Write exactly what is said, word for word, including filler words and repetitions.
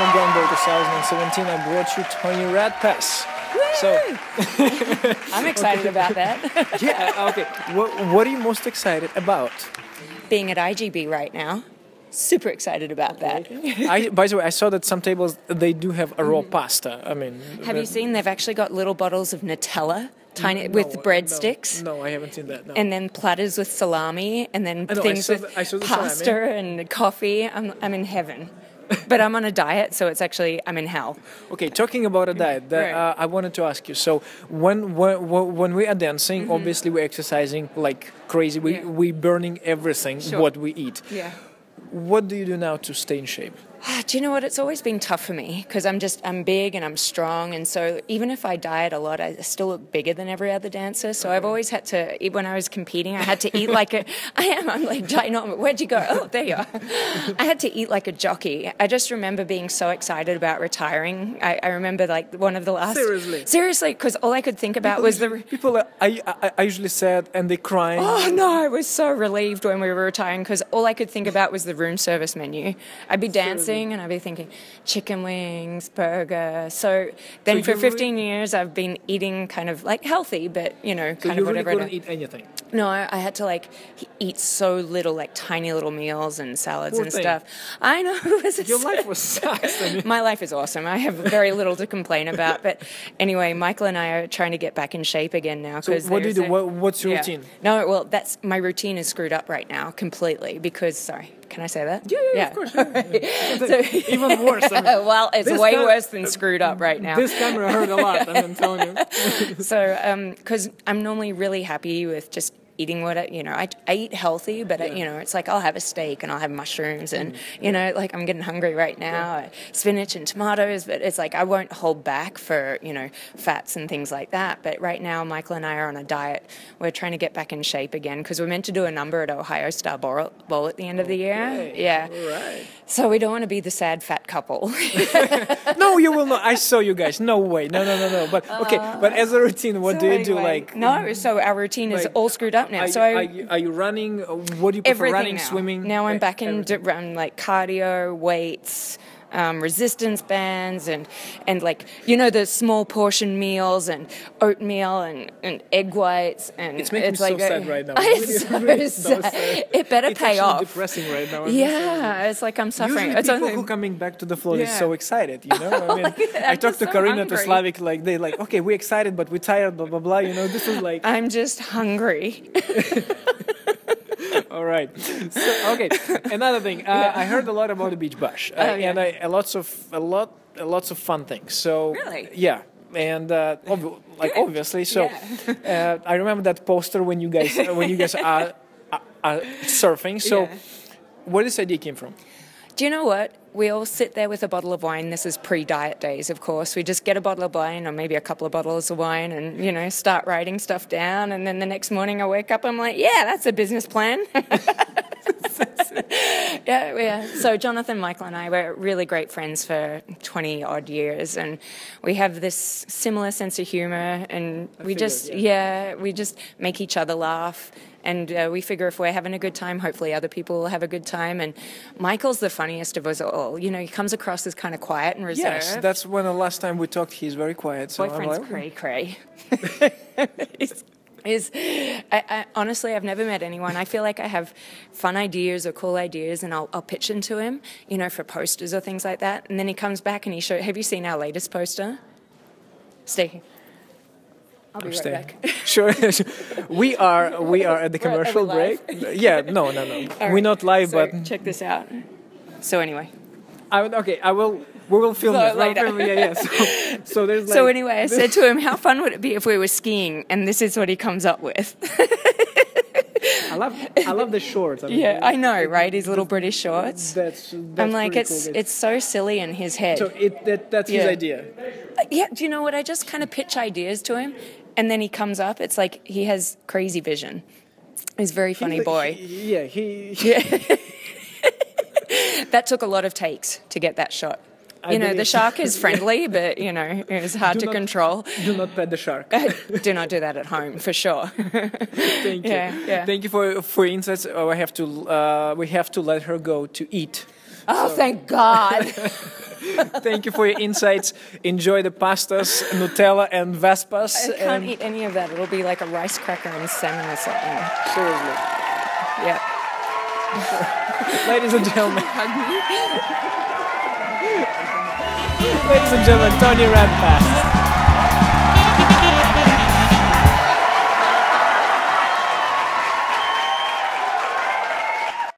National Blender twenty seventeen, I brought you Toni Redpath. Woo! So I'm excited okay. about that. Yeah, okay. What, what are you most excited about? Being at I G B right now. Super excited about that. I, by the way, I saw that some tables, they do have a raw mm. pasta. I mean, have you seen they've actually got little bottles of Nutella? Tiny no, with breadsticks. No, no, I haven't seen that. No. And then platters with salami, and then know, things with the, pasta salami. And coffee. I'm, I'm in heaven, but I'm on a diet, so it's actually I'm in hell. Okay, talking about a diet, that, uh, I wanted to ask you. So when when when we are dancing, mm-hmm. obviously we're exercising like crazy. We yeah. we burning everything sure. what we eat. Yeah. What do you do now to stay in shape? Do you know what? It's always been tough for me because I'm just, I'm big and I'm strong. And so even if I diet a lot, I still look bigger than every other dancer. So I've always had to, when I was competing, I had to eat like a, I am, I'm like, ginormous. Where'd you go? Oh, there you are. I had to eat like a jockey. I just remember being so excited about retiring. I, I remember like one of the last. Seriously? Seriously, because all I could think about people, was the. People, are, I, I, I usually sad and they're crying. Oh, no, I was so relieved when we were retiring because all I could think about was the room service menu. I'd be dancing. And I'd be thinking, chicken wings, burger. So then so for fifteen really years, I've been eating kind of like healthy, but you know, kind so you of whatever. Really couldn't eat anything. No, I, I had to like eat so little, like tiny little meals and salads Poor and thing. Stuff. I know. It was Your life was sucks. I mean. My life is awesome. I have very little to complain about. But anyway, Michael and I are trying to get back in shape again now. So what do you do? What, what's your yeah. routine? No, well, that's my routine is screwed up right now completely because sorry. Can I say that? Yeah, yeah, yeah. of course. Yeah. So, even worse. I mean, well, it's way worse than screwed up right now. This camera hurt a lot, I'm telling you. So, because um, I'm normally really happy with just eating what I, you know, I, I eat healthy, but, yeah. I, you know, it's like I'll have a steak and I'll have mushrooms and, you know, like I'm getting hungry right now, yeah. spinach and tomatoes, but it's like I won't hold back for, you know, fats and things like that. But right now, Michael and I are on a diet. We're trying to get back in shape again because we're meant to do a number at Ohio Star Bowl, Bowl at the end okay. of the year. Yeah. All right. So we don't want to be the sad fat couple. No, you will not. I saw you guys. No way. No, no, no, no. But, okay, uh, but as a routine, what so do you anyway, do? Like, no, so our routine like, is all screwed up. Now. Are, so I, are, you, are you running? What do you prefer? Running, now. Swimming? Now I'm back in run like cardio, weights, um, resistance bands, and and like you know the small portion meals and oatmeal and, and egg whites and it's making it's me like so a, sad right now. It's so really sad. Sad. It better it's pay off. It's depressing right now. I'm yeah, it's like I'm suffering. Usually it's people only... who coming back to the floor yeah. is so excited. You know, I mean, I talked to so Karina to Slavic like they like okay we're excited but we're tired blah blah blah. You know this is like I'm just hungry. All right. So, okay. Another thing. Uh, yeah. I heard a lot about the beach bash, uh, oh, yeah. and I, a lots of a lot, a lots of fun things. So, really? Yeah, and uh, ob like obviously. So, yeah. uh, I remember that poster when you guys uh, when you guys are, are, are surfing. So, yeah. where this idea came from? Do you know what? We all sit there with a bottle of wine. This is pre-diet days, of course. We just get a bottle of wine or maybe a couple of bottles of wine and, you know, start writing stuff down. And then the next morning I wake up, I'm like, yeah, that's a business plan. yeah, yeah. So Jonathan, Michael and I were really great friends for twenty odd years. And we have this similar sense of humor. And I we figured, just, yeah. yeah, we just make each other laugh. And uh, we figure if we're having a good time, hopefully other people will have a good time. And Michael's the funniest of us all. You know, he comes across as kind of quiet and reserved. Yes, that's when the last time we talked, he's very quiet. So boyfriend's like, cray-cray. He's, he's, I, I, honestly, I've never met anyone. I feel like I have fun ideas or cool ideas, and I'll, I'll pitch them to him, you know, for posters or things like that. And then he comes back and he shows, have you seen our latest poster? Stay here. I'll be right back. Sure. we are we are at the commercial break. Yeah, no, no, no. Right. We're not live, so but check this out. So anyway, I would, okay, I will. We will film so this later. Film, yeah, yeah. So, so there's. Like, so anyway, I said to him, "How fun would it be if we were skiing?" And this is what he comes up with. I love I love the shorts. I mean, yeah, I know, right? His little British shorts. That's, that's I'm like, it's cool. It's so silly in his head. So it that, that's yeah. his idea. Yeah, do you know what? I just kind of pitch ideas to him, and then he comes up. It's like he has crazy vision. He's a very funny he, boy. He, yeah, he. Yeah. That took a lot of takes to get that shot. I you know, the shark is friendly, but, you know, it's hard do to not, control. Do not pet the shark. uh, do not do that at home, for sure. Thank you. Yeah, yeah. Thank you for, for insights. Oh, I have to, uh, we have to let her go to eat. Oh, so. Thank God. Thank you for your insights. Enjoy the pastas, Nutella, and Vespas. I can't and eat any of that. It'll be like a rice cracker and salmon or something. Seriously. Yeah. Ladies and gentlemen. Ladies and gentlemen, Toni Redpath.